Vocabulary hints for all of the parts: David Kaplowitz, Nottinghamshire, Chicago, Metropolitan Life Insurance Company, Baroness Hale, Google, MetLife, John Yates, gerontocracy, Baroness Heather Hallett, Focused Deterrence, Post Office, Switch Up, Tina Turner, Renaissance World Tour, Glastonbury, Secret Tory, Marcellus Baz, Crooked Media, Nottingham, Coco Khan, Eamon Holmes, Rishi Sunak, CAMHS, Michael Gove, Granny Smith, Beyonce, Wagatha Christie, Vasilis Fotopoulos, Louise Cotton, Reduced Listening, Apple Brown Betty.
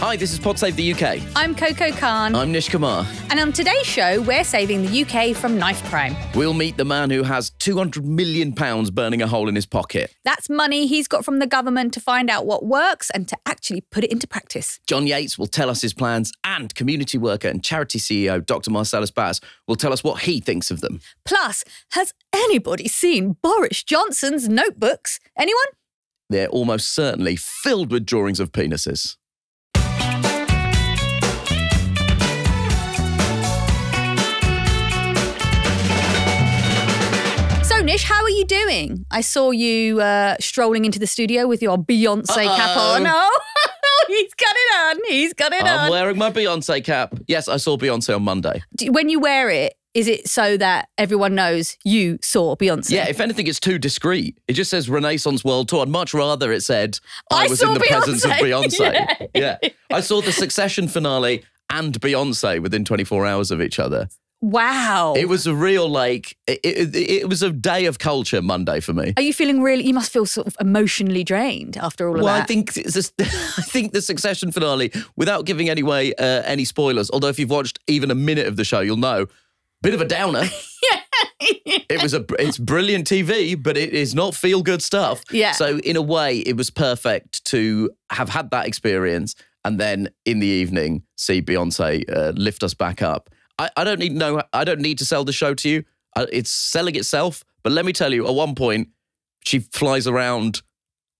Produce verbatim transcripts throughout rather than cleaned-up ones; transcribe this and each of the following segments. Hi, this is Pod Save the U K. I'm Coco Khan. I'm Nish Kumar. And on today's show, we're saving the U K from knife crime. We'll meet the man who has two hundred million pounds burning a hole in his pocket. That's money he's got from the government to find out what works and to actually put it into practice. John Yates will tell us his plans, and community worker and charity C E O Doctor Marcellus Baz will tell us what he thinks of them. Plus, has anybody seen Boris Johnson's notebooks? Anyone? They're almost certainly filled with drawings of penises. Nish, how are you doing? I saw you uh, strolling into the studio with your Beyonce Uh-oh. cap on. Oh, he's got it on. He's got it I'm on. I'm wearing my Beyonce cap. Yes, I saw Beyonce on Monday. Do, when you wear it, is it so that everyone knows you saw Beyonce? Yeah, if anything, it's too discreet. It just says Renaissance World Tour. I'd much rather it said, I, I was in the Beyonce. presence of Beyonce. yeah. yeah. I saw the Succession finale and Beyonce within twenty-four hours of each other. Wow. It was a real, like, it, it, it was a day of culture Monday for me. Are you feeling really, you must feel sort of emotionally drained after all of well, that. Well, I think just, I think the Succession finale, without giving any way uh, any spoilers, although if you've watched even a minute of the show, you'll know, bit of a downer. yeah. It was a, it's brilliant T V, but it is not feel-good stuff. Yeah. So in a way, it was perfect to have had that experience and then in the evening see Beyonce uh, lift us back up. I don't need no. I don't need to sell the show to you. It's selling itself. But let me tell you, at one point, she flies around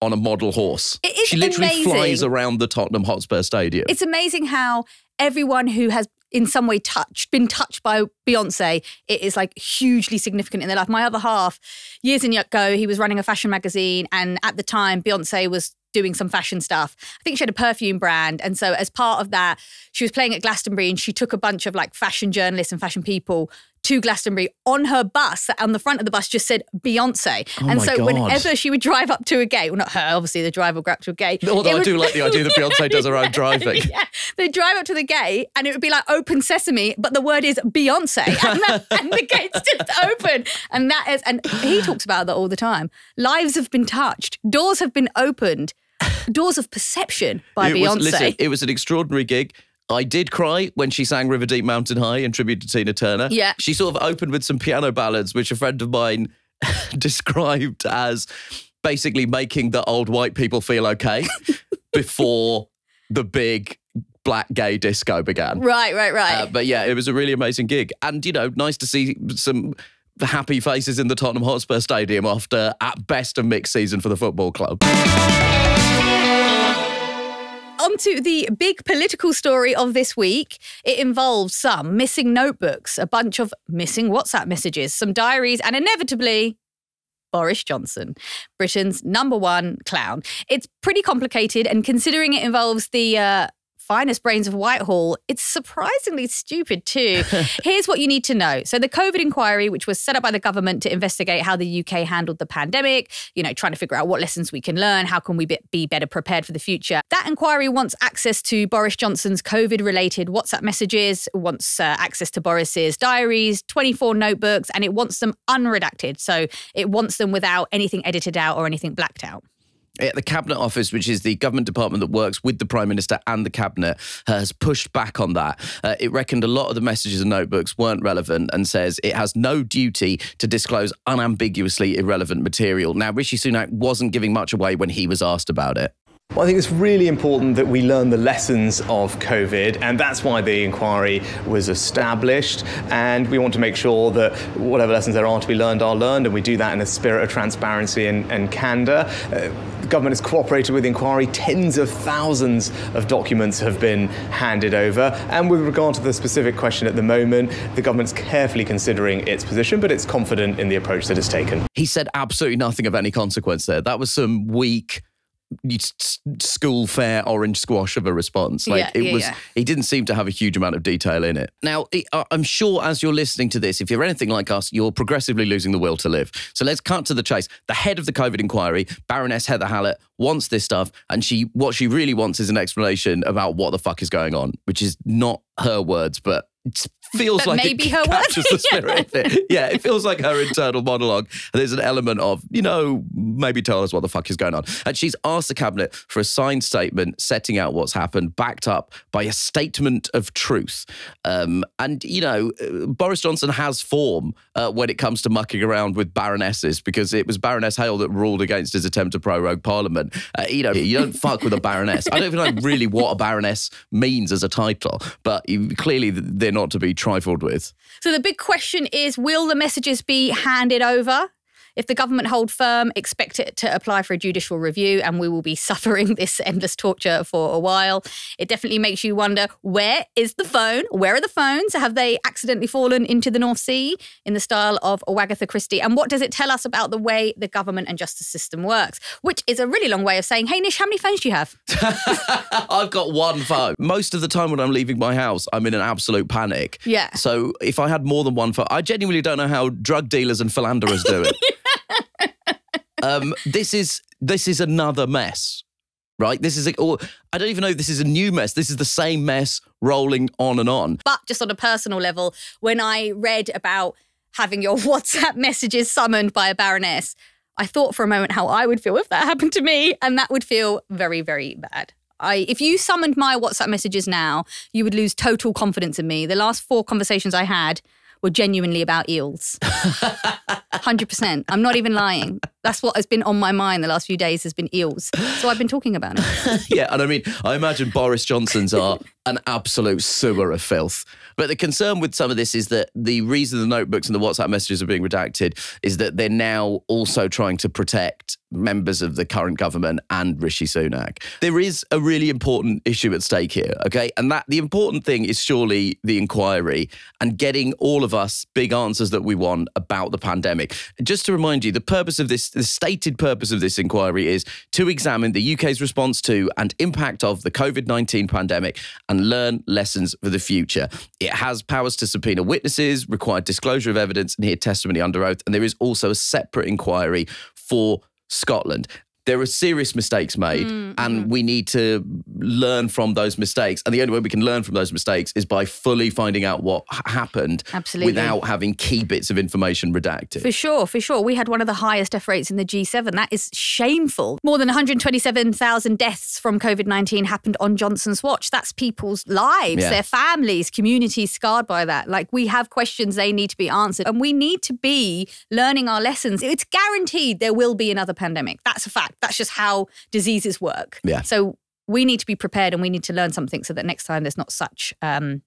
on a model horse. It is She literally amazing. flies around the Tottenham Hotspur Stadium. It's amazing how everyone who has in some way touched, been touched by Beyonce, it is like hugely significant in their life. My other half, years and years ago, he was running a fashion magazine, and at the time, Beyonce was doing some fashion stuff. I think she had a perfume brand. And so as part of that, she was playing at Glastonbury and she took a bunch of like fashion journalists and fashion people to Glastonbury on her bus. On the front of the bus just said Beyonce. Oh and so God. whenever she would drive up to a gate, well not her, obviously the driver would go up to a gate. Although would, I do like the idea that Beyonce does her own driving. Yeah. They'd drive up to the gate and it would be like open sesame, but the word is Beyonce. And, that, and the gate's just open. And that is, and he talks about that all the time. Lives have been touched. Doors have been opened. Doors of perception by it Beyonce. Was, listen, it was an extraordinary gig. I did cry when she sang River Deep Mountain High in tribute to Tina Turner. Yeah. She sort of opened with some piano ballads, which a friend of mine described as basically making the old white people feel okay before the big black gay disco began. Right, right, right. Uh, but yeah, it was a really amazing gig. And, you know, nice to see some happy faces in the Tottenham Hotspur Stadium after, at best, a mixed season for the football club. On to the big political story of this week. It involves some missing notebooks, a bunch of missing WhatsApp messages, some diaries, and inevitably, Boris Johnson, Britain's number one clown. It's pretty complicated, and considering it involves the uh, finest brains of Whitehall, it's surprisingly stupid too. Here's what you need to know. So the COVID inquiry, which was set up by the government to investigate how the U K handled the pandemic, you know, trying to figure out what lessons we can learn, how can we be better prepared for the future. That inquiry wants access to Boris Johnson's COVID-related WhatsApp messages, wants uh, access to Boris's diaries, twenty-four notebooks, and it wants them unredacted. So it wants them without anything edited out or anything blacked out. The Cabinet Office, which is the government department that works with the Prime Minister and the Cabinet, has pushed back on that. Uh, it reckoned a lot of the messages and notebooks weren't relevant and says it has no duty to disclose unambiguously irrelevant material. Now, Rishi Sunak wasn't giving much away when he was asked about it. Well, I think it's really important that we learn the lessons of COVID, and that's why the inquiry was established. And we want to make sure that whatever lessons there are to be learned are learned, and we do that in a spirit of transparency and, and candour. Uh, the government has cooperated with the inquiry. Tens of thousands of documents have been handed over. And with regard to the specific question at the moment, the government's carefully considering its position, but it's confident in the approach that it's taken. He said absolutely nothing of any consequence there. That was some weak school fair orange squash of a response. Like yeah, it yeah, was, yeah. He didn't seem to have a huge amount of detail in it. Now, I'm sure as you're listening to this, if you're anything like us, you're progressively losing the will to live. So let's cut to the chase. The head of the COVID inquiry, Baroness Heather Hallett, wants this stuff, and she what she really wants is an explanation about what the fuck is going on, which is not her words, but It feels but like maybe it her captures the spirit of it. Yeah, it feels like her internal monologue. And there's an element of, you know, maybe tell us what the fuck is going on. And she's asked the Cabinet for a signed statement setting out what's happened, backed up by a statement of truth. Um, and, you know, Boris Johnson has form uh, when it comes to mucking around with baronesses, because it was Baroness Hale that ruled against his attempt to prorogue Parliament. Uh, you know, you don't fuck with a baroness. I don't even know really what a baroness means as a title, but you, clearly they're not to be trifled with. So the big question is, will the messages be handed over? If the government hold firm, expect it to apply for a judicial review, and we will be suffering this endless torture for a while. It definitely makes you wonder, where is the phone? Where are the phones? Have they accidentally fallen into the North Sea in the style of Wagatha Christie? And what does it tell us about the way the government and justice system works? Which is a really long way of saying, hey, Nish, how many phones do you have? I've got one phone. Most of the time when I'm leaving my house, I'm in an absolute panic. Yeah. So if I had more than one phone, I genuinely don't know how drug dealers and philanderers do it. Um, this is this is another mess, right? This is a, or I don't even know if this is a new mess. This is the same mess rolling on and on. But just on a personal level, when I read about having your WhatsApp messages summoned by a baroness, I thought for a moment how I would feel if that happened to me, and that would feel very, very bad. I, if you summoned my WhatsApp messages now, you would lose total confidence in me. The last four conversations I had were genuinely about eels. one hundred percent. I'm not even lying. That's what has been on my mind the last few days has been eels. So I've been talking about it. Yeah, and I mean, I imagine Boris Johnson's are an absolute sewer of filth. But the concern with some of this is that the reason the notebooks and the WhatsApp messages are being redacted is that they're now also trying to protect members of the current government and Rishi Sunak. There is a really important issue at stake here, okay? And that the important thing is surely the inquiry and getting all of us big answers that we want about the pandemic. Just to remind you, the purpose of this, the stated purpose of this inquiry is to examine the U K's response to and impact of the COVID nineteen pandemic and learn lessons for the future. It has powers to subpoena witnesses, require disclosure of evidence and hear testimony under oath. And there is also a separate inquiry for Scotland. There are serious mistakes made, mm-hmm. and we need to learn from those mistakes. And the only way we can learn from those mistakes is by fully finding out what happened. Absolutely. Without having key bits of information redacted. For sure, for sure. We had one of the highest death rates in the G seven. That is shameful. More than one hundred twenty-seven thousand deaths from COVID nineteen happened on Johnson's watch. That's people's lives, yeah. Their families, communities scarred by that. Like, we have questions, they need to be answered. And we need to be learning our lessons. It's guaranteed there will be another pandemic. That's a fact. That's just how diseases work. Yeah. So we need to be prepared and we need to learn something so that next time there's not such um,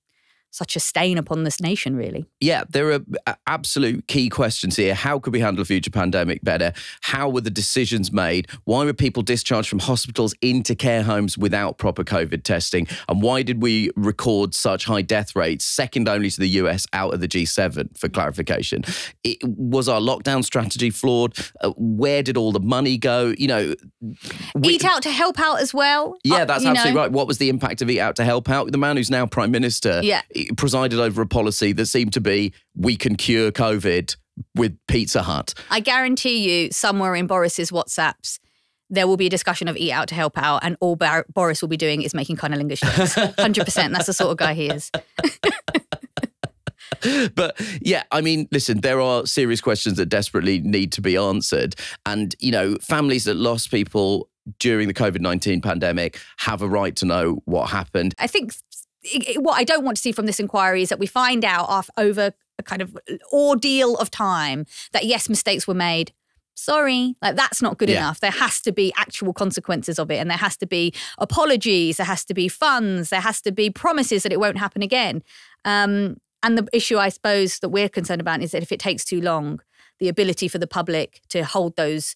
such a stain upon this nation, really. Yeah, there are absolute key questions here. How could we handle a future pandemic better? How were the decisions made? Why were people discharged from hospitals into care homes without proper COVID testing? And why did we record such high death rates, second only to the U S out of the G seven, for clarification? It, was our lockdown strategy flawed? Uh, where did all the money go? You know... We, Eat Out to Help Out as well. Yeah, that's uh, absolutely know. right. What was the impact of Eat Out to Help Out? The man who's now Prime Minister... Yeah. presided over a policy that seemed to be, we can cure COVID with Pizza Hut. I guarantee you somewhere in Boris's WhatsApps, there will be a discussion of Eat Out to Help Out and all Bar Boris will be doing is making cunnilingus jokes. one hundred percent. That's the sort of guy he is. But yeah, I mean, listen, there are serious questions that desperately need to be answered. And, you know, families that lost people during the COVID nineteen pandemic have a right to know what happened. I think... What I don't want to see from this inquiry is that we find out after over a kind of ordeal of time that, yes, mistakes were made. Sorry, like that's not good yeah. enough. There has to be actual consequences of it, and there has to be apologies, there has to be funds, there has to be promises that it won't happen again. Um, and the issue, I suppose, that we're concerned about is that if it takes too long, the ability for the public to hold those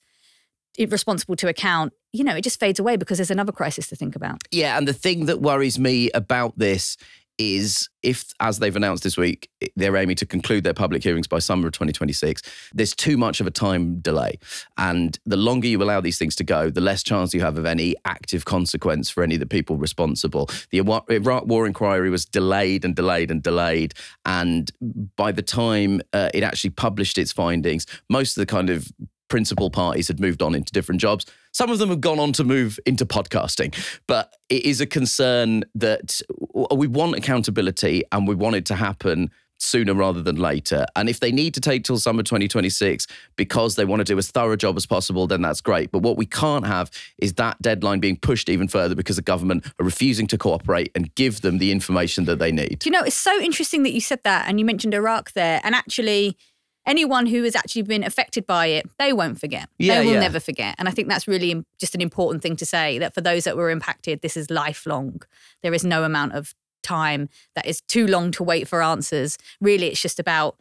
responsible to account, you know, it just fades away because there's another crisis to think about. Yeah, and the thing that worries me about this is if, as they've announced this week, they're aiming to conclude their public hearings by summer of twenty twenty-six, there's too much of a time delay. And the longer you allow these things to go, the less chance you have of any active consequence for any of the people responsible. The Iraq War inquiry was delayed and delayed and delayed. And by the time uh, it actually published its findings, most of the kind of principal parties had moved on into different jobs. Some of them have gone on to move into podcasting, but it is a concern that we want accountability and we want it to happen sooner rather than later. And if they need to take till summer twenty twenty-six because they want to do as thorough a job as possible, then that's great. But what we can't have is that deadline being pushed even further because the government are refusing to cooperate and give them the information that they need. Do you know, it's so interesting that you said that and you mentioned Iraq there. And actually, anyone who has actually been affected by it, they won't forget. Yeah, they will yeah. never forget. And I think that's really just an important thing to say, that for those that were impacted, this is lifelong. There is no amount of time that is too long to wait for answers. Really, it's just about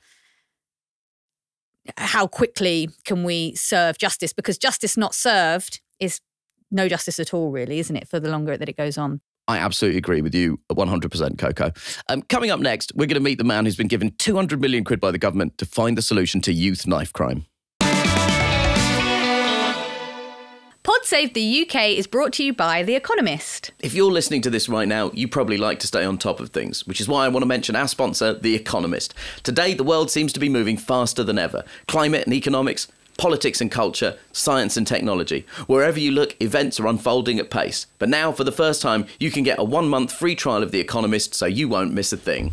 how quickly can we serve justice, because justice not served is no justice at all, really, isn't it, for the longer that it goes on. I absolutely agree with you one hundred percent, Coco. Um, coming up next, we're going to meet the man who's been given two hundred million quid by the government to find the solution to youth knife crime. Pod Save the U K is brought to you by The Economist. If you're listening to this right now, you probably like to stay on top of things, which is why I want to mention our sponsor, The Economist. Today, the world seems to be moving faster than ever. Climate and economics, politics and culture, science and technology. Wherever you look, events are unfolding at pace. But now, for the first time, you can get a one-month free trial of The Economist, so you won't miss a thing.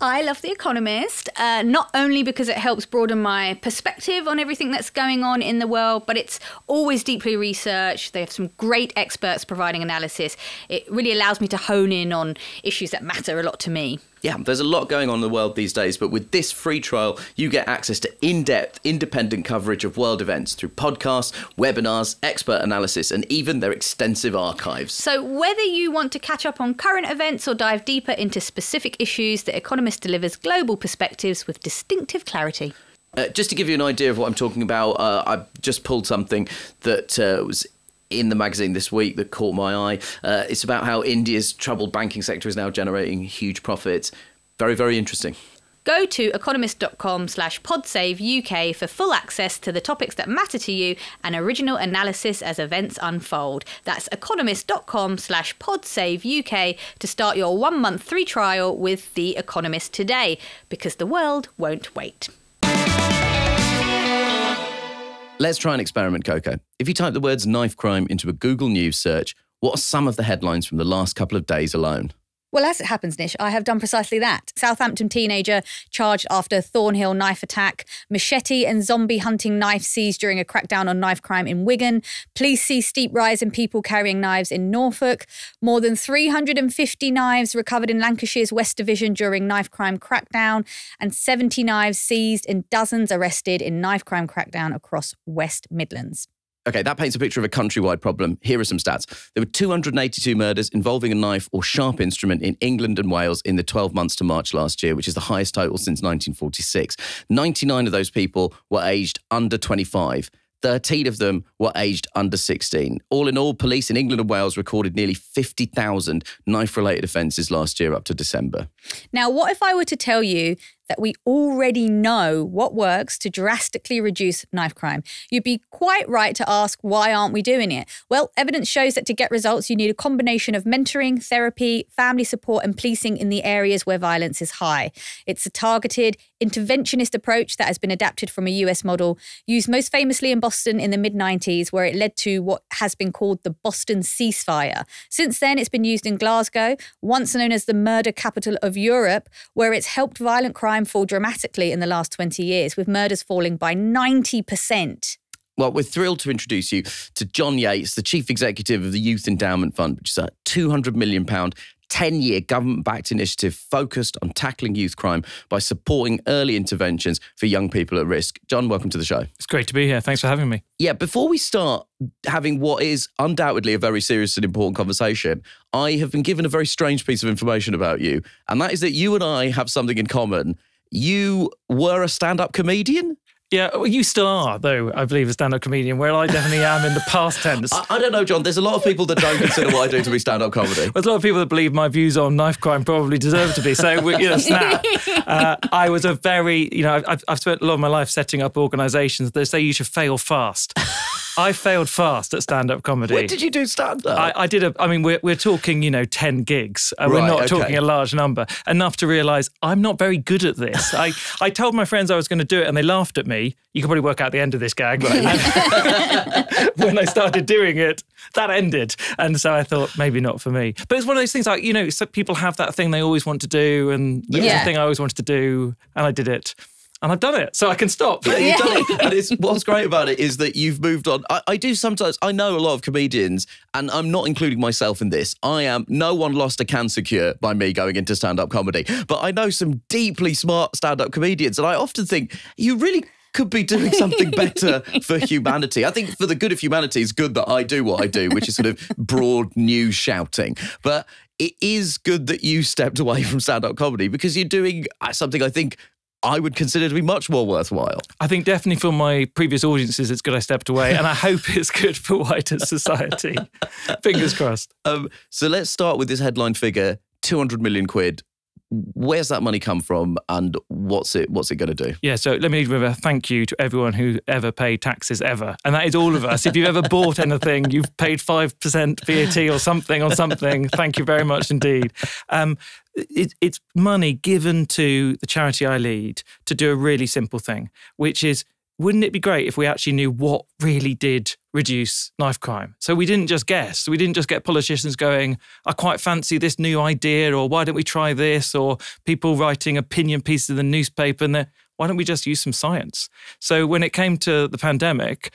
I love The Economist, uh, not only because it helps broaden my perspective on everything that's going on in the world, but it's always deeply researched. They have some great experts providing analysis. It really allows me to hone in on issues that matter a lot to me. Yeah, there's a lot going on in the world these days, but with this free trial, you get access to in-depth, independent coverage of world events through podcasts, webinars, expert analysis, and even their extensive archives. So whether you want to catch up on current events or dive deeper into specific issues, The Economist delivers global perspectives with distinctive clarity. Uh, just to give you an idea of what I'm talking about, uh, I've just pulled something that uh, was in the magazine this week that caught my eye. Uh, it's about how India's troubled banking sector is now generating huge profits. Very, very interesting. Go to economist.com slash podsaveuk for full access to the topics that matter to you and original analysis as events unfold. That's economist.com slash podsaveuk to start your one-month free trial with The Economist today, because the world won't wait. Let's try an experiment, Coco. If you type the words knife crime into a Google News search, what are some of the headlines from the last couple of days alone? Well, as it happens, Nish, I have done precisely that. Southampton teenager charged after Thornhill knife attack. Machete and zombie hunting knife seized during a crackdown on knife crime in Wigan. Police see steep rise in people carrying knives in Norfolk. More than three hundred fifty knives recovered in Lancashire's West Division during knife crime crackdown, and seventy knives seized and dozens arrested in knife crime crackdown across West Midlands. Okay, that paints a picture of a countrywide problem. Here are some stats. There were two hundred eighty-two murders involving a knife or sharp instrument in England and Wales in the twelve months to March last year, which is the highest total since nineteen forty-six. ninety-nine of those people were aged under twenty-five. thirteen of them were aged under sixteen. All in all, police in England and Wales recorded nearly fifty thousand knife-related offences last year up to December. Now, what if I were to tell you that we already know what works to drastically reduce knife crime? You'd be quite right to ask, why aren't we doing it? Well, evidence shows that to get results, you need a combination of mentoring, therapy, family support and policing in the areas where violence is high. It's a targeted, interventionist approach that has been adapted from a U S model, used most famously in Boston in the mid nineties, where it led to what has been called the Boston ceasefire. Since then, it's been used in Glasgow, once known as the murder capital of Europe, where it's helped violent crime fall dramatically in the last twenty years, with murders falling by ninety percent. Well, we're thrilled to introduce you to John Yates, the Chief Executive of the Youth Endowment Fund, which is a two hundred million pound ten-year government-backed initiative focused on tackling youth crime by supporting early interventions for young people at risk. John, welcome to the show. It's great to be here. Thanks for having me. Yeah, before we start having what is undoubtedly a very serious and important conversation, I have been given a very strange piece of information about you, and that is that you and I have something in common. You were a stand-up comedian? Yeah, well, you still are, though, I believe, a stand-up comedian, where I definitely am in the past tense. I, I don't know, John. There's a lot of people that don't consider what I do to be stand-up comedy. Well, there's a lot of people that believe my views on knife crime probably deserve to be, so, we, you know, snap. Uh, I was a very, you know, I've, I've spent a lot of my life setting up organisations that say you should fail fast. I failed fast at stand-up comedy. When did you do stand-up? I, I did a, I mean, we're, we're talking, you know, ten gigs. Uh, right, we're not okay. talking a large number. Enough to realise I'm not very good at this. I, I told my friends I was going to do it and they laughed at me. You can probably work out the end of this gag. Right. When I started doing it, that ended. And so I thought, maybe not for me. But it's one of those things like, you know, so people have that thing they always want to do and that yeah. was the thing I always wanted to do and I did it. And I've done it, so I can stop. Yeah, you've done it. And it's, what's great about it is that you've moved on. I, I do sometimes, I know a lot of comedians, and I'm not including myself in this. I am, no one lost a cancer cure by me going into stand-up comedy. But I know some deeply smart stand-up comedians, and I often think, you really could be doing something better for humanity. I think for the good of humanity, it's good that I do what I do, which is sort of broad news shouting. But it is good that you stepped away from stand-up comedy because you're doing something I think I would consider to be much more worthwhile. I think definitely for my previous audiences, it's good I stepped away, and I hope it's good for wider society. Fingers crossed. Um, so let's start with this headline figure, two hundred million quid. Where's that money come from and what's it what's it going to do? Yeah, so let me remember, thank you to everyone who ever paid taxes ever. And that is all of us. If you've ever bought anything, you've paid five percent V A T or something on something. Thank you very much indeed. Um, it, it's money given to the charity I lead to do a really simple thing, which is, wouldn't it be great if we actually knew what really did reduce knife crime? So we didn't just guess. We didn't just get politicians going, I quite fancy this new idea, or why don't we try this, or people writing opinion pieces in the newspaper, and why don't we just use some science? So when it came to the pandemic,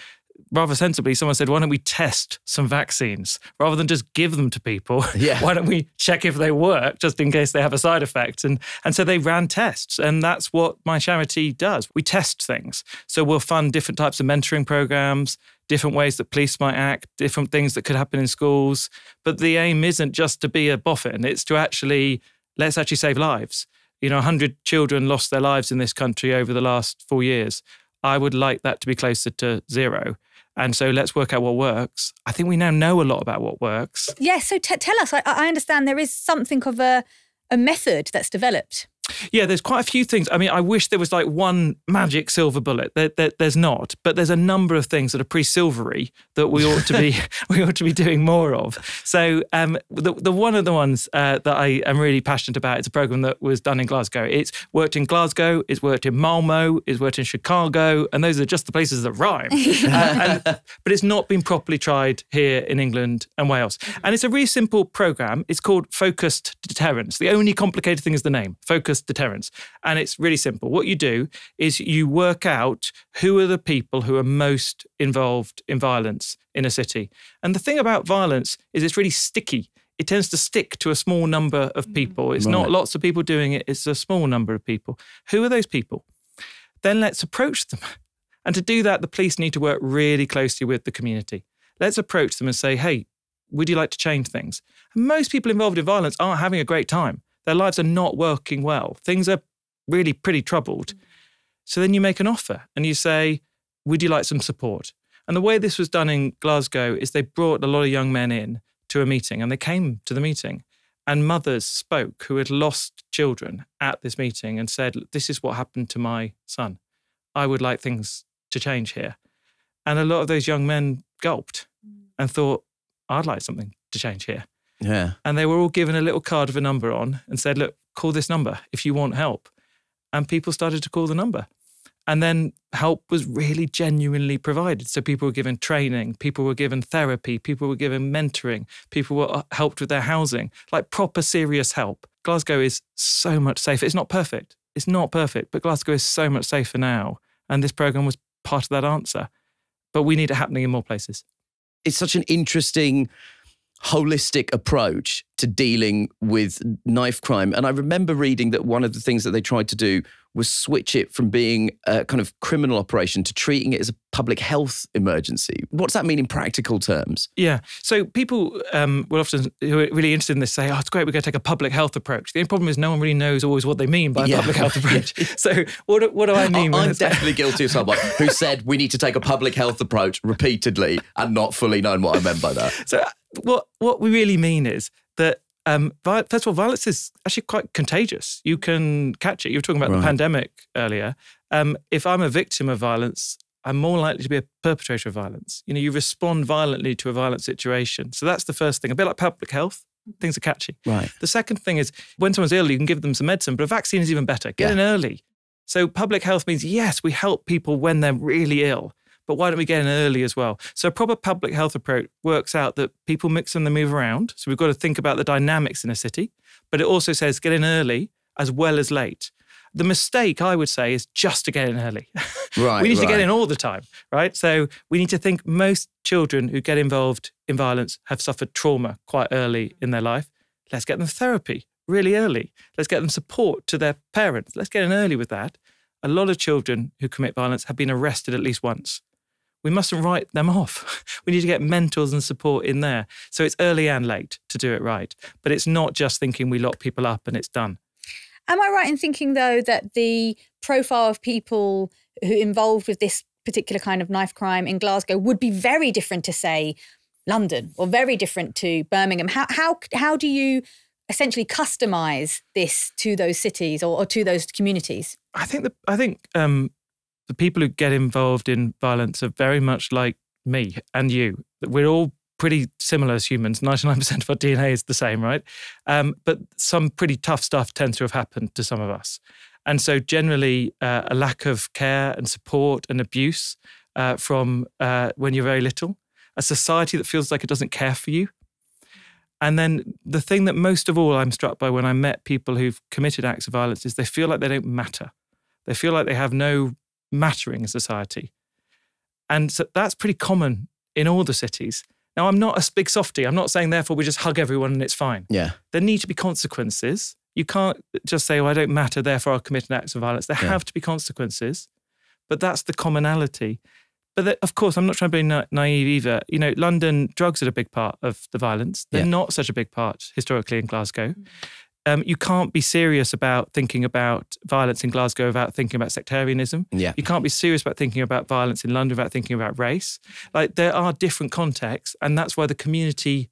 rather sensibly, someone said, why don't we test some vaccines? Rather than just give them to people, yeah. why don't we check if they work, just in case they have a side effect? And, and so they ran tests, and that's what my charity does. We test things. So we'll fund different types of mentoring programs, different ways that police might act, different things that could happen in schools. But the aim isn't just to be a boffin, it's to actually, let's actually save lives. You know, one hundred children lost their lives in this country over the last four years. I would like that to be closer to zero. And so let's work out what works. I think we now know a lot about what works. Yeah, so t tell us. I, I understand there is something of a, a method that's developed. Yeah, there's quite a few things. I mean, I wish there was like one magic silver bullet. There, there, there's not, but there's a number of things that are pre-silvery that we ought to be we ought to be doing more of. So um, the the one of the ones uh, that I am really passionate about is a program that was done in Glasgow. It's worked in Glasgow. It's worked in Malmo. It's worked in Chicago, and those are just the places that rhyme. uh, and, but it's not been properly tried here in England and Wales. And it's a really simple program. It's called Focused Deterrence. The only complicated thing is the name, Focused Deterrence. And it's really simple. What you do is you work out who are the people who are most involved in violence in a city. And the thing about violence is it's really sticky. It tends to stick to a small number of people. It's right. not lots of people doing it. It's a small number of people. Who are those people? Then let's approach them. And to do that, the police need to work really closely with the community. Let's approach them and say, hey, would you like to change things? And most people involved in violence aren't having a great time. Their lives are not working well. Things are really pretty troubled. So then you make an offer and you say, would you like some support? And the way this was done in Glasgow is they brought a lot of young men in to a meeting, and they came to the meeting, and mothers spoke who had lost children at this meeting and said, this is what happened to my son. I would like things to change here. And a lot of those young men gulped and thought, I'd like something to change here. Yeah. And they were all given a little card with a number on and said, look, call this number if you want help. And people started to call the number. And then help was really genuinely provided. So people were given training, people were given therapy, people were given mentoring, people were helped with their housing, like proper serious help. Glasgow is so much safer. It's not perfect. It's not perfect, but Glasgow is so much safer now. And this programme was part of that answer. But we need it happening in more places. It's such an interesting holistic approach to dealing with knife crime. And I remember reading that one of the things that they tried to do was switch it from being a kind of criminal operation to treating it as a public health emergency. What's that mean in practical terms? Yeah. So people um, will often, who are really interested in this, say, oh, it's great, we're going to take a public health approach. The only problem is no one really knows always what they mean by a yeah. public health approach. Yeah. So what, what do I mean? I, when I'm definitely guilty of someone who said we need to take a public health approach repeatedly and not fully knowing what I meant by that. So what, what we really mean is that Um, first of all, violence is actually quite contagious. You can catch it. You were talking about right. the pandemic earlier. Um, if I'm a victim of violence, I'm more likely to be a perpetrator of violence. You know, you respond violently to a violent situation. So that's the first thing. A bit like public health, things are catchy. Right. The second thing is when someone's ill, you can give them some medicine, but a vaccine is even better. Get yeah. in early. So public health means, yes, we help people when they're really ill, but why don't we get in early as well? So a proper public health approach works out that people mix and they move around. So we've got to think about the dynamics in a city, but it also says get in early as well as late. The mistake, I would say, is just to get in early. Right, we need right. to get in all the time, right? So we need to think most children who get involved in violence have suffered trauma quite early in their life. Let's get them therapy really early. Let's get them support to their parents. Let's get in early with that. A lot of children who commit violence have been arrested at least once. We mustn't write them off. We need to get mentors and support in there. So it's early and late to do it right. But it's not just thinking we lock people up and it's done. Am I right in thinking, though, that the profile of people who involved with this particular kind of knife crime in Glasgow would be very different to, say, London or very different to Birmingham? How how how do you essentially customise this to those cities or, or to those communities? I think the, I think um, the people who get involved in violence are very much like me and you. We're all pretty similar as humans. ninety-nine percent of our D N A is the same, right? Um, but some pretty tough stuff tends to have happened to some of us. And so generally uh, a lack of care and support and abuse uh, from uh, when you're very little, a society that feels like it doesn't care for you. And then the thing that most of all I'm struck by when I met people who've committed acts of violence is they feel like they don't matter. They feel like they have no mattering in society. And so that's pretty common in all the cities. Now, I'm not a big softie. I'm not saying, therefore, we just hug everyone and it's fine. Yeah. There need to be consequences. You can't just say, well, I don't matter, therefore I'll commit an act of violence. There yeah. have to be consequences, but that's the commonality. But that, of course, I'm not trying to be na naive either. You know, London, drugs are a big part of the violence. They're yeah. not such a big part historically in Glasgow. Um, you can't be serious about thinking about violence in Glasgow without thinking about sectarianism. Yeah. You can't be serious about thinking about violence in London without thinking about race. Like, there are different contexts, and that's why the community,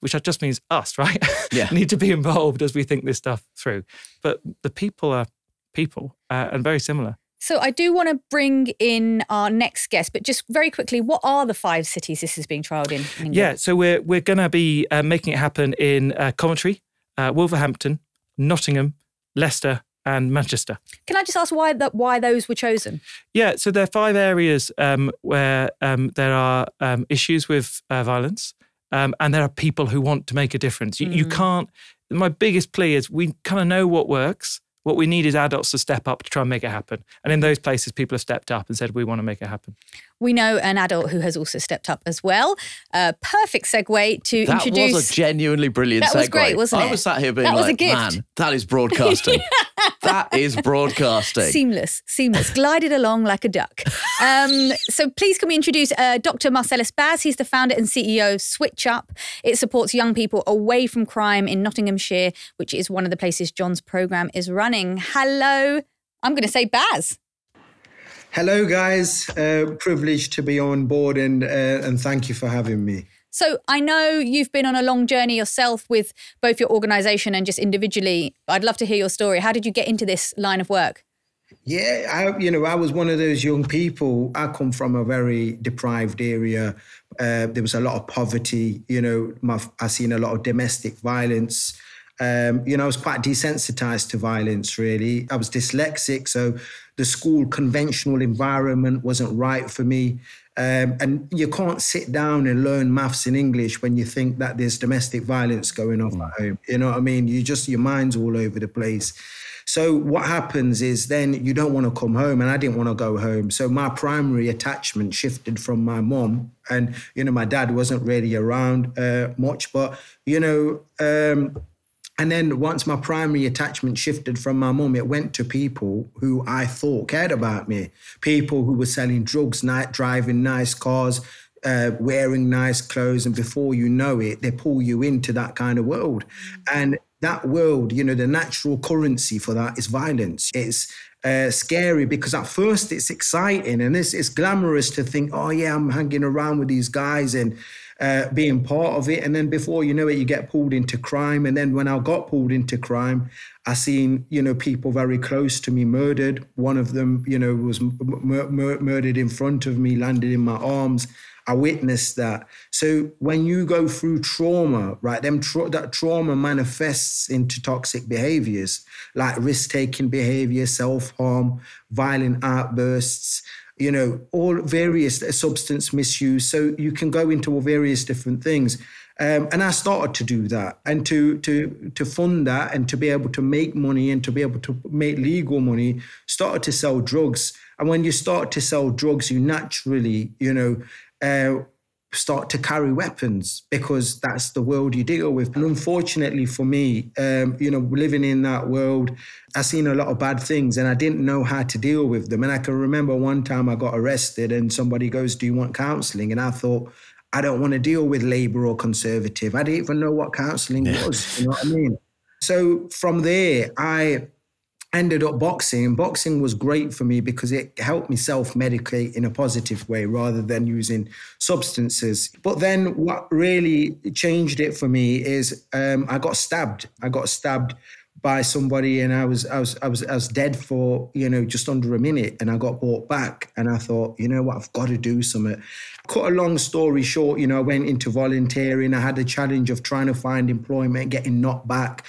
which just means us, right? Yeah. need to be involved as we think this stuff through. But the people are people uh, and very similar. So I do want to bring in our next guest, but just very quickly, what are the five cities this is being trialled in? in England? Yeah, so we're, we're going to be uh, making it happen in uh, Coventry, Uh, Wolverhampton, Nottingham, Leicester and Manchester. Can I just ask why that why those were chosen? Yeah, so there are five areas um, where um, there are um, issues with uh, violence um, and there are people who want to make a difference. You, mm. you can't, my biggest plea is we kind of know what works. What we need is adults to step up to try and make it happen. And in those places, people have stepped up and said, we want to make it happen. We know an adult who has also stepped up as well. Uh, perfect segue to that introduce... That was a genuinely brilliant that segue. That was great, wasn't it? I was sat here being that was like, a gift. man, that is broadcasting. yeah. That is broadcasting. Seamless, seamless. Glided along like a duck. Um, so please can we introduce uh, Doctor Marcellus Baz. He's the founder and C E O of Switch Up. It supports young people away from crime in Nottinghamshire, which is one of the places John's programme is run. Hello, I'm going to say Baz. Hello, guys. Uh, privileged to be on board and, uh, and thank you for having me. So I know you've been on a long journey yourself with both your organisation and just individually. I'd love to hear your story. How did you get into this line of work? Yeah, I, you know, I was one of those young people. I come from a very deprived area. Uh, there was a lot of poverty. You know, my, I seen a lot of domestic violence. Um, you know, I was quite desensitized to violence, really. I was dyslexic, so the school conventional environment wasn't right for me. Um, and you can't sit down and learn maths and English when you think that there's domestic violence going on at home. You know what I mean? You just, your mind's all over the place. So what happens is then you don't want to come home, and I didn't want to go home. So my primary attachment shifted from my mom, and, you know, my dad wasn't really around uh, much, but, you know... Um, And then once my primary attachment shifted from my mum, it went to people who I thought cared about me. People who were selling drugs, driving nice cars, uh, wearing nice clothes. And before you know it, they pull you into that kind of world. And that world, you know, the natural currency for that is violence. It's uh, scary because at first it's exciting and it's, it's glamorous to think, oh, yeah, I'm hanging around with these guys and... uh, being part of it. And then before you know it, you get pulled into crime. And then when I got pulled into crime, I seen, you know, people very close to me murdered. One of them, you know, was mur- mur- murdered in front of me, landed in my arms. I witnessed that. So when you go through trauma, right, them tra- that trauma manifests into toxic behaviors, like risk-taking behavior, self-harm, violent outbursts, you know, all various substance misuse. So you can go into all various different things. Um, and I started to do that and to to to fund that and to be able to make money and to be able to make legal money, started to sell drugs. And when you start to sell drugs, you naturally, you know, Uh, start to carry weapons because that's the world you deal with. And unfortunately for me, um, you know, living in that world, I seen a lot of bad things and I didn't know how to deal with them. And I can remember one time I got arrested and somebody goes, "Do you want counselling?" And I thought, I don't want to deal with Labour or Conservative. I didn't even know what counselling yeah. was, you know what I mean? So from there, I ended up boxing. Boxing was great for me because it helped me self-medicate in a positive way rather than using substances. But then what really changed it for me is um, I got stabbed. I got stabbed by somebody and I was I was I was I was dead for, you know, just under a minute, and I got brought back and I thought, you know what, I've got to do something. Cut a long story short, you know, I went into volunteering. I had the challenge of trying to find employment, getting knocked back,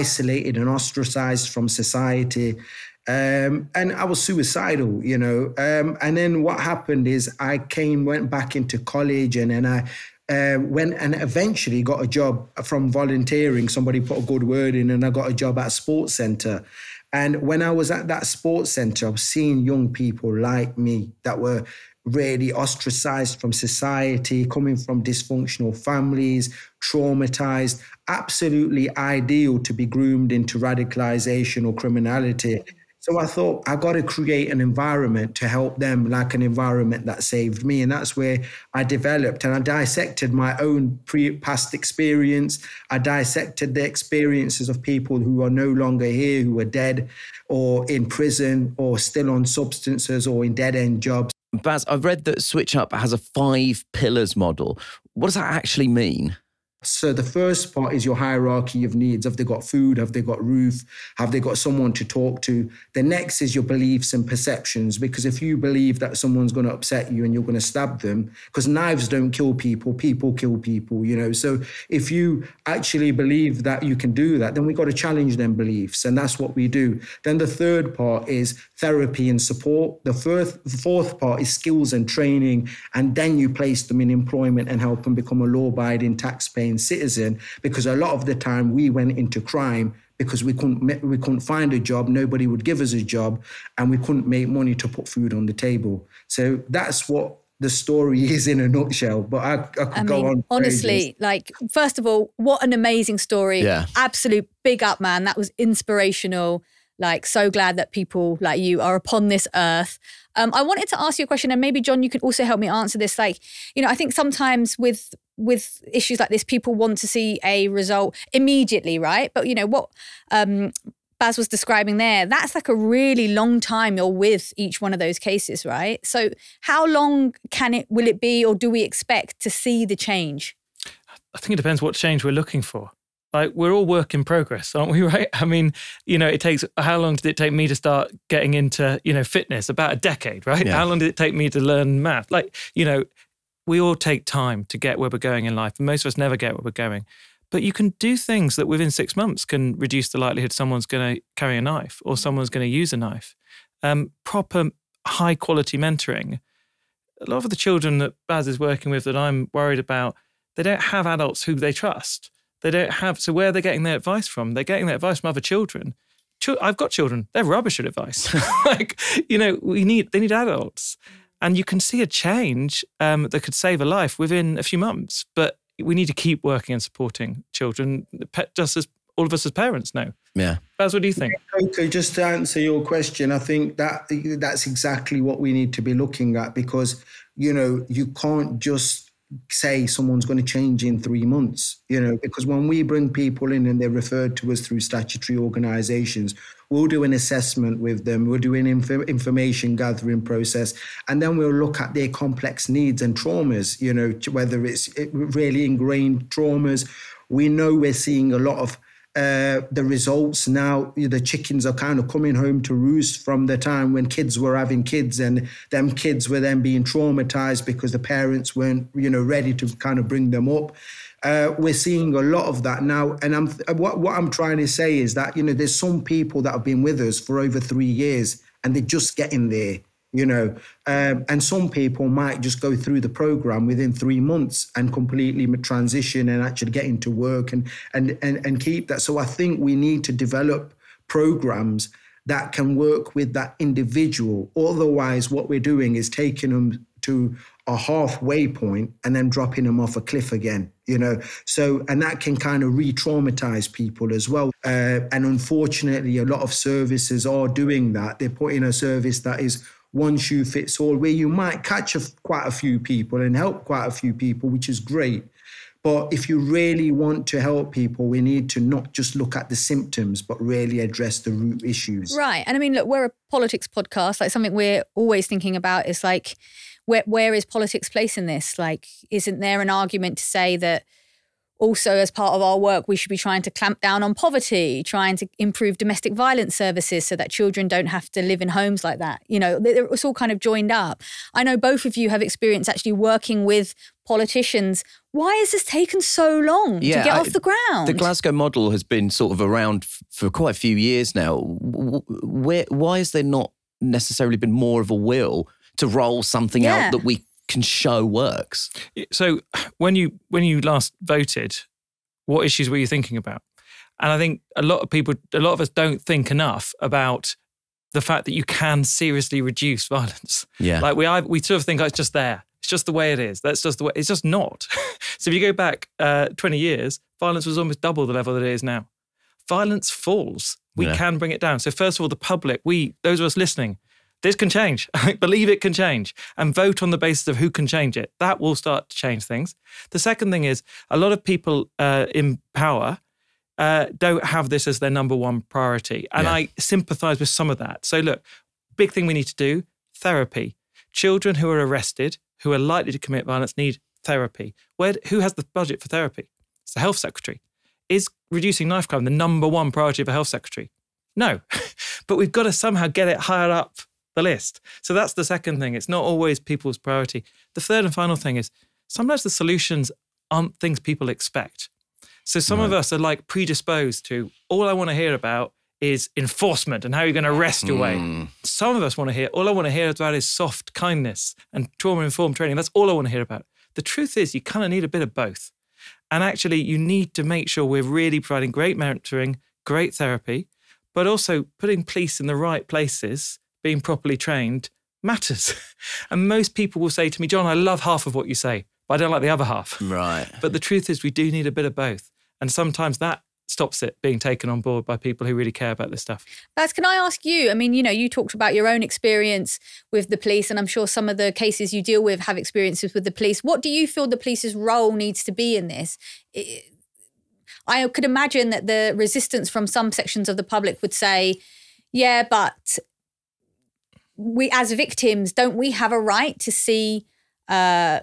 isolated and ostracized from society. Um, and I was suicidal, you know. Um, and then what happened is I came, went back into college and then I Uh, went and eventually got a job from volunteering. Somebody put a good word in and I got a job at a sports centre. And when I was at that sports centre, I was seeing young people like me that were really ostracised from society, coming from dysfunctional families, traumatised, absolutely ideal to be groomed into radicalisation or criminality. So I thought, I've got to create an environment to help them, like an environment that saved me. And that's where I developed and I dissected my own pre- past experience. I dissected the experiences of people who are no longer here, who are dead or in prison or still on substances or in dead-end jobs. Baz, I've read that Switch Up has a five pillars model. What does that actually mean? So the first part is your hierarchy of needs. Have they got food? Have they got roof? Have they got someone to talk to? The next is your beliefs and perceptions, because if you believe that someone's going to upset you and you're going to stab them, because knives don't kill people, people kill people, you know. So if you actually believe that you can do that, then we've got to challenge them beliefs, and that's what we do. Then the third part is therapy and support. The fourth, the fourth part is skills and training, and then you place them in employment and help them become a law-abiding taxpayer citizen, because a lot of the time we went into crime because we couldn't we couldn't find a job, nobody would give us a job, and we couldn't make money to put food on the table. So that's what the story is in a nutshell, but I, I could I go mean, on. Honestly, like, first of all, what an amazing story. Yeah. Absolute big up, man. That was inspirational. Like, so glad that people like you are upon this earth. Um, I wanted to ask you a question, and maybe, John, you could also help me answer this. Like, you know, I think sometimes with with issues like this, people want to see a result immediately, right? But, you know, what um, Baz was describing there, that's like a really long time you're with each one of those cases, right? So how long can it, will it be, or do we expect to see the change? I think it depends what change we're looking for. Like, we're all work in progress, aren't we, right? I mean, you know, it takes, how long did it take me to start getting into, you know, fitness? About a decade, right? Yeah. How long did it take me to learn math? Like, you know, we all take time to get where we're going in life. And most of us never get where we're going. But you can do things that within six months can reduce the likelihood someone's going to carry a knife or someone's going to use a knife. Um, proper high quality mentoring. A lot of the children that Baz is working with that I'm worried about, they don't have adults who they trust. They don't have, so where are they getting their advice from? They're getting their advice from other children. Ch- I've got children, they're rubbish at advice. Like, you know, we need, they need adults. And you can see a change um, that could save a life within a few months. But we need to keep working and supporting children, just as all of us as parents know. Yeah. Baz, what do you think? Yeah, okay, just to answer your question, I think that that's exactly what we need to be looking at, because, you know, you can't just say someone's going to change in three months, you know, because when we bring people in and they're referred to us through statutory organisations, we'll do an assessment with them, we'll do an inf- information gathering process, and then we'll look at their complex needs and traumas, you know, whether it's really ingrained traumas. We know we're seeing a lot of Uh, the results now, the chickens are kind of coming home to roost from the time when kids were having kids, and them kids were then being traumatized because the parents weren't, you know, ready to kind of bring them up. Uh, we're seeing a lot of that now. And I'm what, what I'm trying to say is that, you know, there's some people that have been with us for over three years and they're just getting there, you know, um, and some people might just go through the program within three months and completely transition and actually get into work and and and, and keep that. So I think we need to develop programs that can work with that individual. Otherwise, what we're doing is taking them to a halfway point and then dropping them off a cliff again, you know. So, and that can kind of re-traumatize people as well. Uh, and unfortunately, a lot of services are doing that. They're putting a service that is one shoe fits all, where you might catch a, quite a few people and help quite a few people, which is great. But if you really want to help people, we need to not just look at the symptoms, but really address the root issues. Right. And I mean, look, we're a politics podcast. Like, something we're always thinking about is like, where where is politics placed in this? Like, isn't there an argument to say that also, as part of our work, we should be trying to clamp down on poverty, trying to improve domestic violence services so that children don't have to live in homes like that. You know, it's all kind of joined up. I know both of you have experience actually working with politicians. Why has this taken so long yeah, to get I, off the ground? The Glasgow model has been sort of around f- for quite a few years now. Where, why has there not necessarily been more of a will to roll something yeah. out that we can show works? So when you when you last voted, what issues were you thinking about? And I think a lot of people, a lot of us don't think enough about the fact that you can seriously reduce violence. Yeah. Like we we sort of think, oh, it's just there. It's just the way it is. That's just the way, it's just not. So if you go back uh, twenty years, violence was almost double the level that it is now. Violence falls. We yeah. can bring it down. So first of all, the public, we, those of us listening, this can change. I believe it can change, and vote on the basis of who can change it. That will start to change things. The second thing is a lot of people uh, in power uh, don't have this as their number one priority. And yeah. I sympathise with some of that. So look, big thing we need to do, therapy. Children who are arrested, who are likely to commit violence, need therapy. Where, who has the budget for therapy? It's the health secretary. Is reducing knife crime the number one priority of a health secretary? No, but we've got to somehow get it higher up the list. So that's the second thing. It's not always people's priority. The third and final thing is sometimes the solutions aren't things people expect. So some right. of us are like predisposed to, all I want to hear about is enforcement and how you're going to arrest your mm. way. Some of us want to hear, all I want to hear about is soft kindness and trauma-informed training. That's all I want to hear about. The truth is you kind of need a bit of both. And actually you need to make sure we're really providing great mentoring, great therapy, but also putting police in the right places, being properly trained matters. And most people will say to me, John, I love half of what you say, but I don't like the other half. Right. But the truth is we do need a bit of both. And sometimes that stops it being taken on board by people who really care about this stuff. Baz, can I ask you, I mean, you know, you talked about your own experience with the police, and I'm sure some of the cases you deal with have experiences with the police. What do you feel the police's role needs to be in this? I could imagine that the resistance from some sections of the public would say, yeah, but we, as victims, don't we have a right to see uh,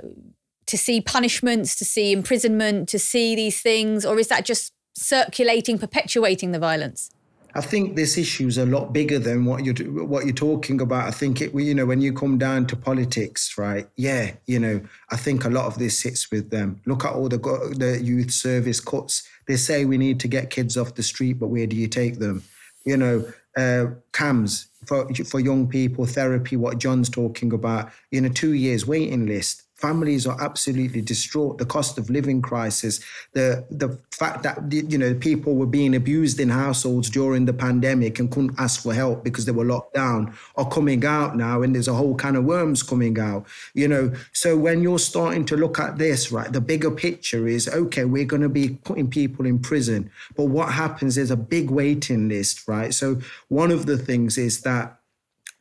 to see punishments, to see imprisonment, to see these things? Or is that just circulating, perpetuating the violence? I think this issue is a lot bigger than what you're what you're talking about. I think it, you know, when you come down to politics, right? Yeah, you know, I think a lot of this sits with them. Look at all the the youth service cuts. They say we need to get kids off the street, but where do you take them? You know, uh, CAMHS. For, for young people, therapy, what John's talking about, you know, two years waiting list. Families are absolutely distraught. The cost of living crisis, the the fact that, you know, people were being abused in households during the pandemic and couldn't ask for help because they were locked down, are coming out now, and there's a whole can of worms coming out, you know. So when you're starting to look at this, right, the bigger picture is, okay, we're going to be putting people in prison. But what happens is a big waiting list, right? So one of the things is that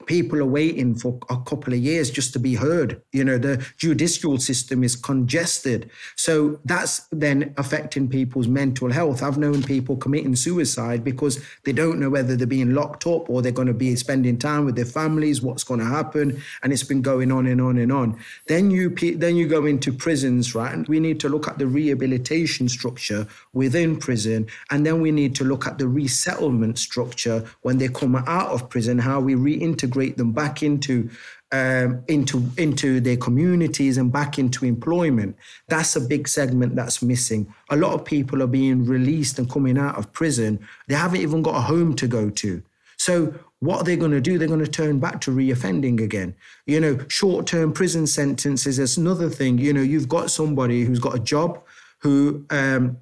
people are waiting for a couple of years just to be heard. You know, the judicial system is congested. So that's then affecting people's mental health. I've known people committing suicide because they don't know whether they're being locked up or they're going to be spending time with their families, what's going to happen. And it's been going on and on and on. Then you, then you go into prisons, right? And we need to look at the rehabilitation structure within prison. And then we need to look at the resettlement structure when they come out of prison, how we reintegrate them back into um, into into their communities and back into employment. That's a big segment that's missing. A lot of people are being released and coming out of prison. They haven't even got a home to go to. So what are they going to do? They're going to turn back to reoffending again. You know, short-term prison sentences is another thing. You know, you've got somebody who's got a job, who um,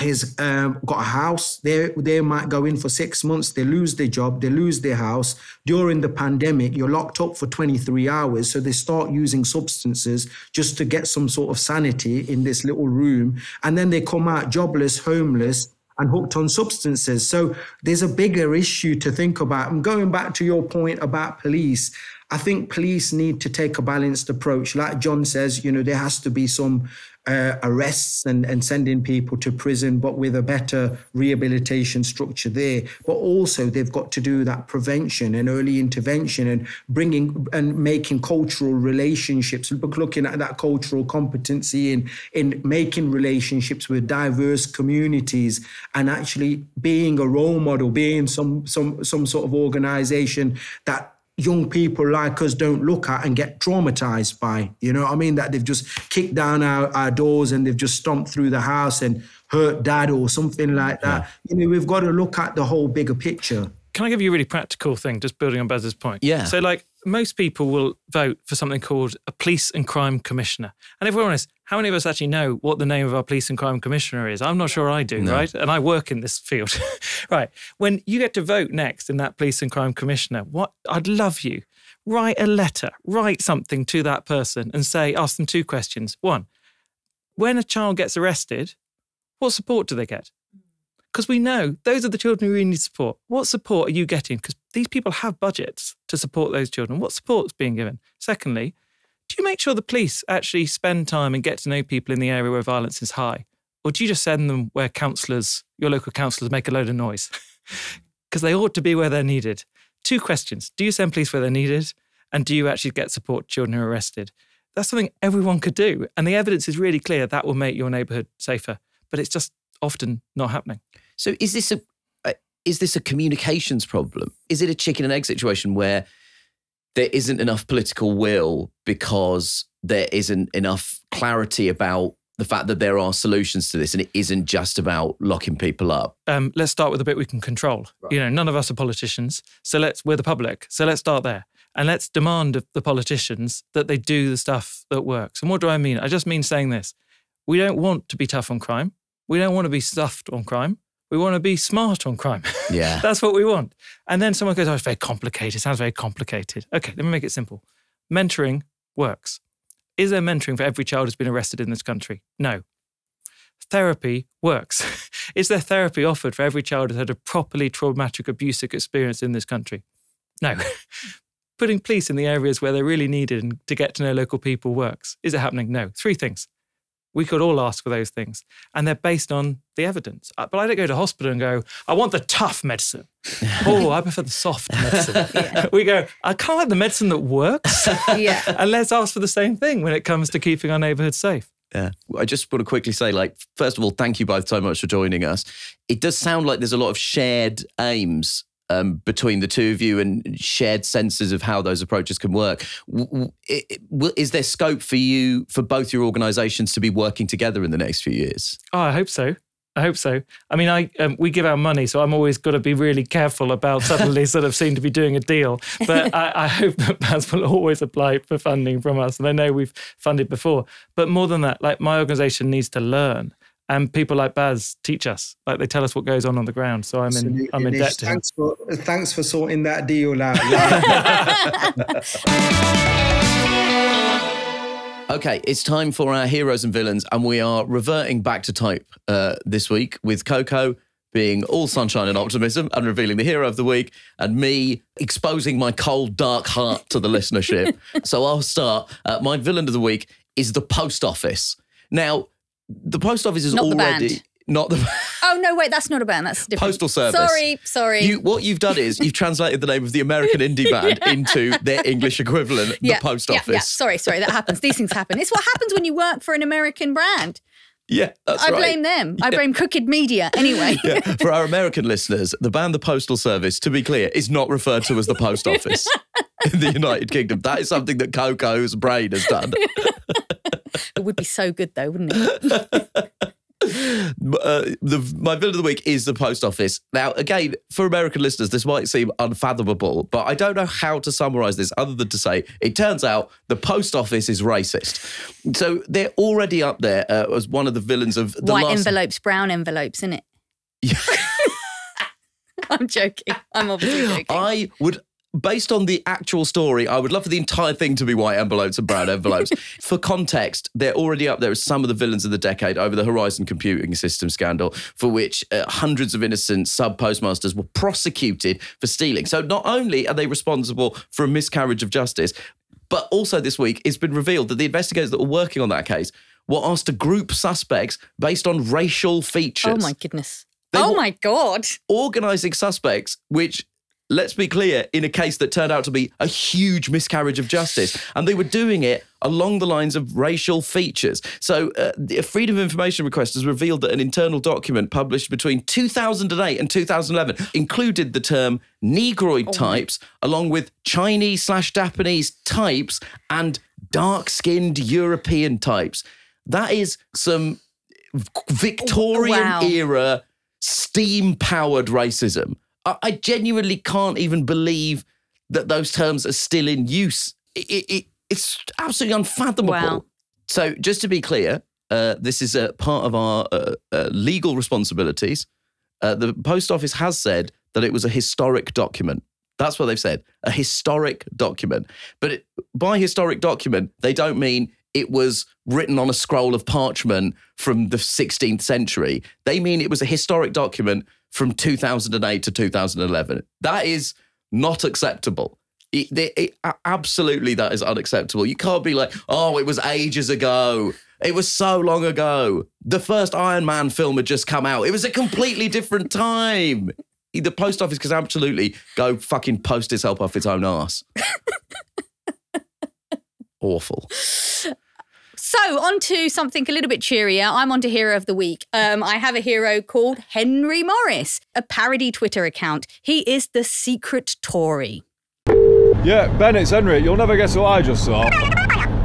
has um, got a house. They, they might go in for six months, they lose their job, they lose their house. During the pandemic, you're locked up for twenty-three hours. So they start using substances just to get some sort of sanity in this little room. And then they come out jobless, homeless, and hooked on substances. So there's a bigger issue to think about. And going back to your point about police, I think police need to take a balanced approach. Like John says, you know, there has to be some Uh, arrests and, and sending people to prison, but with a better rehabilitation structure there. But also they've got to do that prevention and early intervention and bringing and making cultural relationships, looking at that cultural competency in, in making relationships with diverse communities and actually being a role model, being some, some, some sort of organisation that young people like us don't look at and get traumatized by, you know what I mean? That they've just kicked down our, our doors and they've just stomped through the house and hurt dad or something like that. Yeah. You know, we've got to look at the whole bigger picture. Can I give you a really practical thing, just building on Baz's point? Yeah. So like most people will vote for something called a police and crime commissioner. And if we're honest, how many of us actually know what the name of our police and crime commissioner is? I'm not sure I do, no. Right? And I work in this field. Right. When you get to vote next in that police and crime commissioner, what I'd love you, write a letter, write something to that person and say, ask them two questions. One, when a child gets arrested, what support do they get? Because we know those are the children who really need support. What support are you getting? Because these people have budgets to support those children. What support's being given? Secondly, do you make sure the police actually spend time and get to know people in the area where violence is high? Or do you just send them where councillors, your local councillors, make a load of noise? Because they ought to be where they're needed. Two questions. Do you send police where they're needed? And do you actually get support to children who are arrested? That's something everyone could do. And the evidence is really clear that will make your neighbourhood safer. But it's just often not happening. So is this a uh, is this a communications problem? Is it a chicken and egg situation where there isn't enough political will because there isn't enough clarity about the fact that there are solutions to this and it isn't just about locking people up? Um, let's start with the bit we can control. Right. You know, none of us are politicians, so let's we're the public. So let's start there. And let's demand of the politicians that they do the stuff that works. And what do I mean? I just mean saying this. We don't want to be tough on crime. We don't want to be soft on crime. We want to be smart on crime. Yeah. That's what we want. And then someone goes, oh, it's very complicated. It sounds very complicated. Okay, let me make it simple. Mentoring works. Is there mentoring for every child who's been arrested in this country? No. Therapy works. Is there therapy offered for every child who's had a properly traumatic, abusive experience in this country? No. Putting police in the areas where they're really needed and to get to know local people works. Is it happening? No. Three things. We could all ask for those things. And they're based on the evidence. But I don't go to hospital and go, I want the tough medicine. Oh, I prefer the soft medicine. Yeah. We go, I can't have the medicine that works. Yeah. And let's ask for the same thing when it comes to keeping our neighbourhood safe. Yeah. I just want to quickly say, like, first of all, thank you both so much for joining us. It does sound like there's a lot of shared aims Um, between the two of you and shared senses of how those approaches can work. W w is there scope for you, for both your organisations to be working together in the next few years? Oh, I hope so. I hope so. I mean, I um, we give our money, so I'm always got to be really careful about suddenly sort of seem to be doing a deal. But I, I hope that Baz will always apply for funding from us. And I know we've funded before. But more than that, like my organisation needs to learn. And people like Baz teach us, like they tell us what goes on on the ground. So I'm Absolutely. in, I'm in debt to him. Thanks for, thanks for sorting that deal out. Okay, it's time for our heroes and villains, and we are reverting back to type uh, this week with Coco, being all sunshine and optimism and revealing the hero of the week, and me exposing my cold, dark heart to the listenership. So I'll start. Uh, my villain of the week is the post office. Now, the post office is not already... The band. Not the... Oh, no, wait, that's not a band. That's different. Postal Service. Sorry, sorry. You, what you've done is you've translated the name of the American indie band yeah. into their English equivalent, yeah, the post yeah, office. Yeah, sorry, sorry, that happens. These things happen. It's what happens when you work for an American brand. Yeah, that's I right. I blame them. Yeah. I blame Crooked Media anyway. Yeah. For our American listeners, the band the Postal Service, to be clear, is not referred to as the post office in the United Kingdom. That is something that Coco's brain has done. It would be so good though, wouldn't it? Uh, the, my villain of the week is the post office. Now, again, for American listeners, this might seem unfathomable, but I don't know how to summarise this other than to say it turns out the post office is racist. So they're already up there uh, as one of the villains of the White last... envelopes, brown envelopes, isn't it? Yeah. I'm joking. I'm obviously joking. I would... Based on the actual story, I would love for the entire thing to be white envelopes and brown envelopes. For context, they're already up there as some of the villains of the decade over the Horizon Computing System scandal, for which uh, hundreds of innocent sub-postmasters were prosecuted for stealing. So not only are they responsible for a miscarriage of justice, but also this week it's been revealed that the investigators that were working on that case were asked to group suspects based on racial features. Oh, my goodness. They oh, my God. Organising suspects, which... Let's be clear, in a case that turned out to be a huge miscarriage of justice. And they were doing it along the lines of racial features. So uh, the Freedom of Information request has revealed that an internal document published between two thousand eight and two thousand eleven included the term Negroid oh. types, along with Chinese slash Japanese types and dark-skinned European types. That is some Victorian-era oh, wow. steam-powered racism. I genuinely can't even believe that those terms are still in use. It, it, it's absolutely unfathomable. Wow. So just to be clear, uh, this is a part of our uh, uh, legal responsibilities. Uh, the Post Office has said that it was a historic document. That's what they've said, a historic document. But it, by historic document, they don't mean it was written on a scroll of parchment from the sixteenth century. They mean it was a historic document from two thousand eight to two thousand eleven. That is not acceptable. It, it, it, absolutely, that is unacceptable. You can't be like, oh, it was ages ago. It was so long ago. The first Iron Man film had just come out. It was a completely different time. The post office can absolutely go fucking post itself off its own arse. Awful. So on to something a little bit cheerier. I'm on to Hero of the Week. Um, I have a hero called Henry Morris, a parody Twitter account. He is the secret Tory. Yeah, Ben, it's Henry. You'll never guess what I just saw.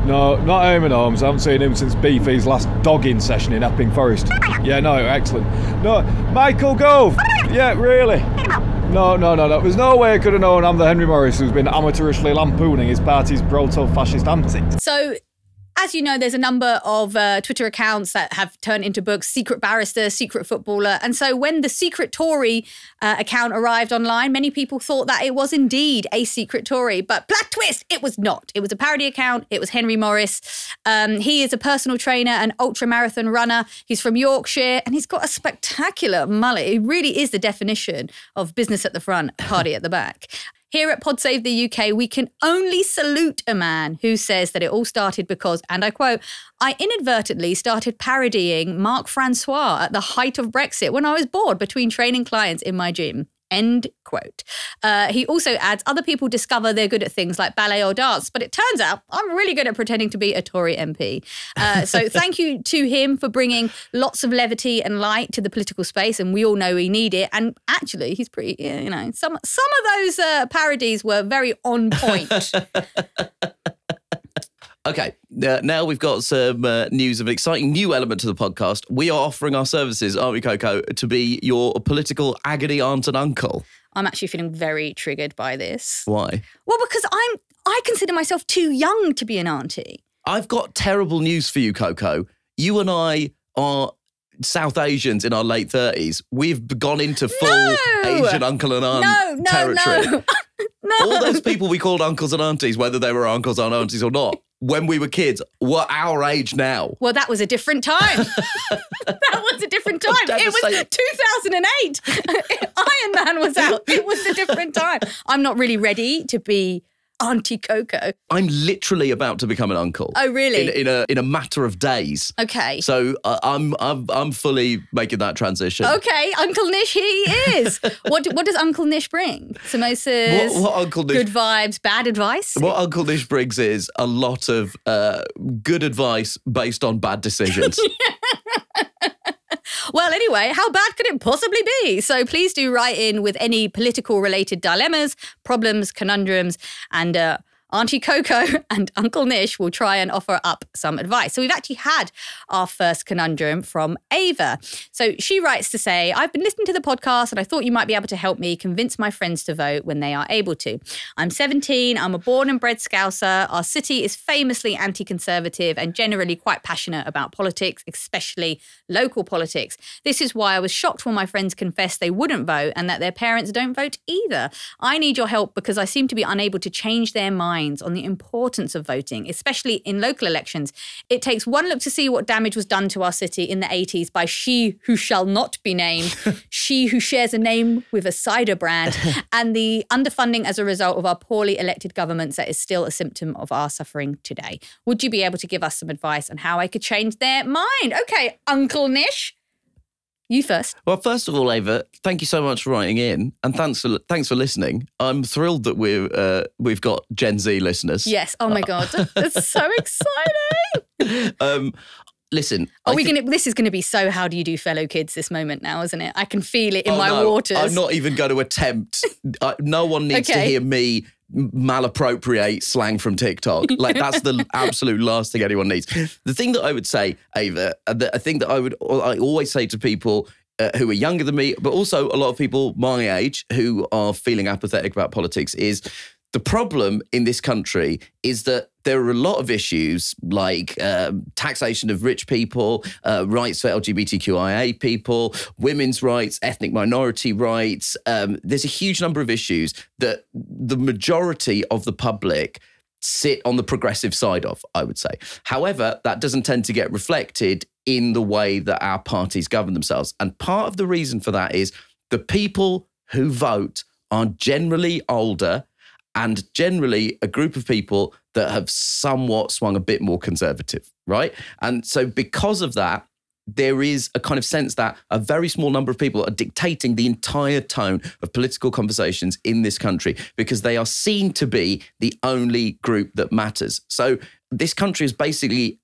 No, not Eamon Holmes. I haven't seen him since Beefy's last dogging session in Epping Forest. Yeah, no, excellent. No, Michael Gove. Yeah, really. No, no, no, no. There's no way I could have known I'm the Henry Morris who's been amateurishly lampooning his party's proto-fascist antics. So, as you know, there's a number of uh, Twitter accounts that have turned into books, Secret Barrister, Secret Footballer. And so when the Secret Tory uh, account arrived online, many people thought that it was indeed a Secret Tory. But black twist, it was not. It was a parody account. It was Henry Morris. Um, he is a personal trainer and ultra-marathon runner. He's from Yorkshire and he's got a spectacular mullet. It really is the definition of business at the front, party at the back. Here at Pod Save the U K, we can only salute a man who says that it all started because, and I quote, I inadvertently started parodying Marc Francois at the height of Brexit when I was bored between training clients in my gym. End quote. Uh, he also adds, other people discover they're good at things like ballet or dance, but it turns out I'm really good at pretending to be a Tory M P. Uh, so thank you to him for bringing lots of levity and light to the political space, and we all know we need it. And actually, he's pretty, you know, some, some of those uh, parodies were very on point. Okay, uh, now we've got some uh, news of an exciting new element to the podcast. We are offering our services, aren't we, Coco, to be your political agony aunt and uncle. I'm actually feeling very triggered by this. Why? Well, because I'm, I consider myself too young to be an auntie. I've got terrible news for you, Coco. You and I are South Asians in our late thirties. We've gone into full no! Asian uncle and aunt no, no, territory. No, no, no. All those people we called uncles and aunties, whether they were uncles and aunties or not, when we were kids were our age now. Well, that was a different time. That was a different time. It was two thousand eight. Iron Man was out. It was a different time. I'm not really ready to be Auntie Coco. I'm literally about to become an uncle. Oh, really? In, in a in a matter of days. Okay. So uh, I'm I'm I'm fully making that transition. Okay, Uncle Nish, he is. what do, what does Uncle Nish bring? Samosas. What, what Uncle Nish? Good vibes, bad advice. What Uncle Nish brings is a lot of uh, good advice based on bad decisions. Well, anyway, how bad could it possibly be? So please do write in with any political-related dilemmas, problems, conundrums, and uh, Auntie Coco and Uncle Nish will try and offer up some advice. So we've actually had our first conundrum from Ava. So she writes to say, I've been listening to the podcast and I thought you might be able to help me convince my friends to vote when they are able to. I'm seventeen, I'm a born and bred Scouser. Our city is famously anti-conservative and generally quite passionate about politics, especially local politics. This is why I was shocked when my friends confessed they wouldn't vote and that their parents don't vote either. I need your help because I seem to be unable to change their mind on the importance of voting, especially in local elections. It takes one look to see what damage was done to our city in the eighties by she who shall not be named, she who shares a name with a cider brand, and the underfunding as a result of our poorly elected governments that is still a symptom of our suffering today. Would you be able to give us some advice on how I could change their mind? Okay, Uncle Nish. You first. Well, first of all, Ava, thank you so much for writing in, and thanks for thanks for listening. I'm thrilled that we're uh, we've got Gen Z listeners. Yes. Oh my God, that's so exciting. Um, listen, are I we gonna? This is going to be so. How do you do, fellow kids? This moment now, isn't it? I can feel it in oh, my no, waters. I'm not even going to attempt. I, no one needs okay. to hear me malappropriate slang from TikTok. Like, that's the absolute last thing anyone needs. The thing that I would say, Ava, the, a thing that I would I always say to people uh, who are younger than me, but also a lot of people my age who are feeling apathetic about politics, is the problem in this country is that there are a lot of issues like uh, taxation of rich people, uh, rights for L G B T Q I A people, women's rights, ethnic minority rights. Um, there's a huge number of issues that the majority of the public sit on the progressive side of, I would say. However, that doesn't tend to get reflected in the way that our parties govern themselves. And part of the reason for that is the people who vote are generally older and generally a group of people that have somewhat swung a bit more conservative, right? And so because of that, there is a kind of sense that a very small number of people are dictating the entire tone of political conversations in this country because they are seen to be the only group that matters. So this country has basically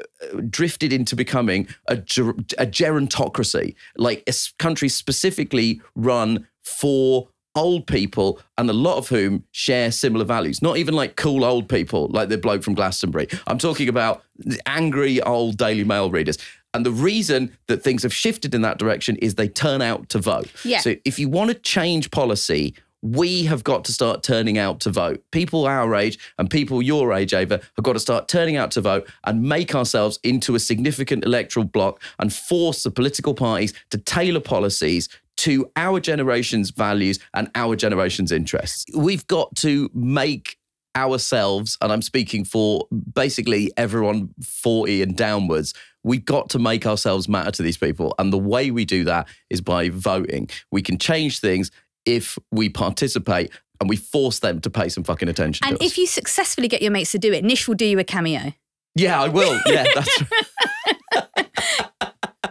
drifted into becoming a, ger a gerontocracy, like a country specifically run for old people, and a lot of whom share similar values. Not even like cool old people, like the bloke from Glastonbury. I'm talking about angry old Daily Mail readers. And the reason that things have shifted in that direction is they turn out to vote. Yeah. So if you want to change policy, we have got to start turning out to vote. People our age and people your age, Ava, have got to start turning out to vote and make ourselves into a significant electoral bloc and force the political parties to tailor policies to our generation's values and our generation's interests. We've got to make ourselves, and I'm speaking for basically everyone forty and downwards, we've got to make ourselves matter to these people. And the way we do that is by voting. We can change things if we participate and we force them to pay some fucking attention to us. And if you successfully get your mates to do it, Nish will do you a cameo. Yeah, I will. Yeah, that's right.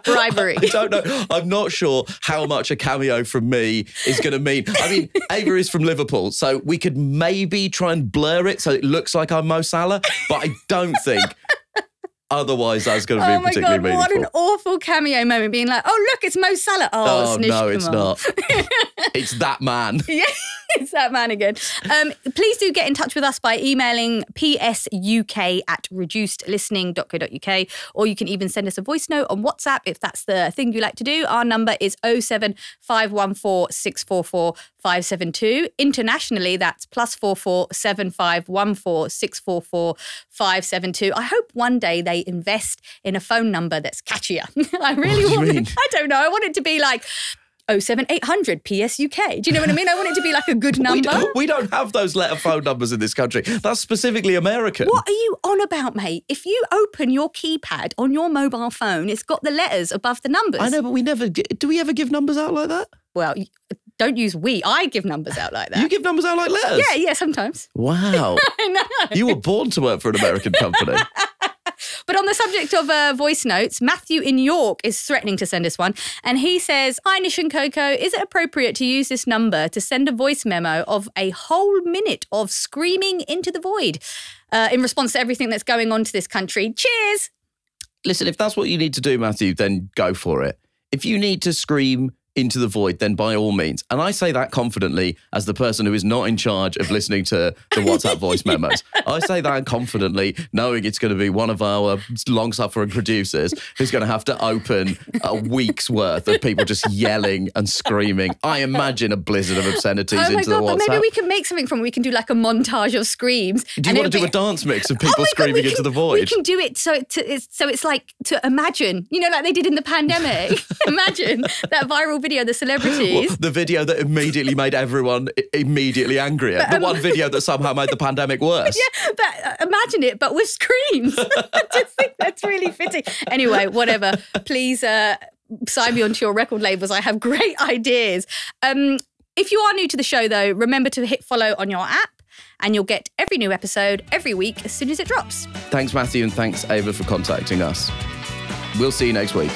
Bribery. I don't know. I'm not sure how much a cameo from me is going to mean. I mean, Ava is from Liverpool, so we could maybe try and blur it so it looks like I'm Mo Salah, but I don't think otherwise that's going to be oh particularly God, meaningful. Oh my God, what an awful cameo moment, being like, oh, look, it's Mo Salah. Oh, oh it's no, it's not. It's that man. Yeah. It's that man again. Um, please do get in touch with us by emailing p s u k at reduced listening dot co dot u k, or you can even send us a voice note on WhatsApp if that's the thing you like to do. Our number is oh seven five one four six four four five seven two. Internationally, that's plus four four seven five one four six four four five seven two. I hope one day they invest in a phone number that's catchier. I really want it. I don't know. I want it to be like oh seven eight hundred P S U K. Do you know what I mean? I want it to be like a good number. We don't, we don't have those letter phone numbers in this country. That's specifically American. What are you on about, mate? If you open your keypad on your mobile phone, it's got the letters above the numbers. I know, but we never... Do we ever give numbers out like that? Well... Don't use we. I give numbers out like that. You give numbers out like letters? Yeah, yeah, sometimes. Wow. I know. You were born to work for an American company. But on the subject of uh, voice notes, Matthew in York is threatening to send us one. And he says, "Hi, Nish and Coco, is it appropriate to use this number to send a voice memo of a whole minute of screaming into the void uh, in response to everything that's going on to this country? Cheers." Listen, if that's what you need to do, Matthew, then go for it. If you need to scream into the void, then by all means. And I say that confidently as the person who is not in charge of listening to the WhatsApp voice memos. I say that confidently, knowing it's going to be one of our long-suffering producers who's going to have to open a week's worth of people just yelling and screaming. I imagine a blizzard of obscenities oh into God, the WhatsApp. But maybe we can make something from it. We can do like a montage of screams. Do you want to do be... a dance mix of people oh screaming God, can, into the void? We can do it so, to, so it's like to imagine, you know, like they did in the pandemic. Imagine that viral video, the celebrities. Well, the video that immediately made everyone immediately angrier. But, um, the one video that somehow made the pandemic worse. Yeah, but imagine it, but with screams. I just think that's really fitting. Anyway, whatever. Please uh, sign me onto your record labels. I have great ideas. Um, if you are new to the show, though, remember to hit follow on your app and you'll get every new episode every week as soon as it drops. Thanks, Matthew, and thanks, Ava, for contacting us. We'll see you next week.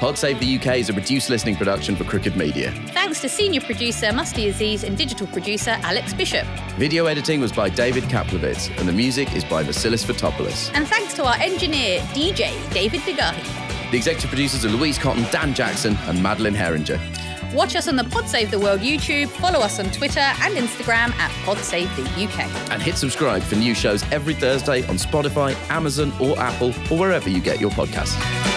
Pod Save the U K is a reduced listening production for Crooked Media. Thanks to senior producer Musty Aziz and digital producer Alex Bishop. Video editing was by David Kaplowitz and the music is by Vasilis Fotopoulos. And thanks to our engineer, D J David Degahi. The executive producers are Louise Cotton, Dan Jackson and Madeline Herringer. Watch us on the Pod Save the World YouTube, follow us on Twitter and Instagram at Pod Save the U K. And hit subscribe for new shows every Thursday on Spotify, Amazon or Apple or wherever you get your podcasts.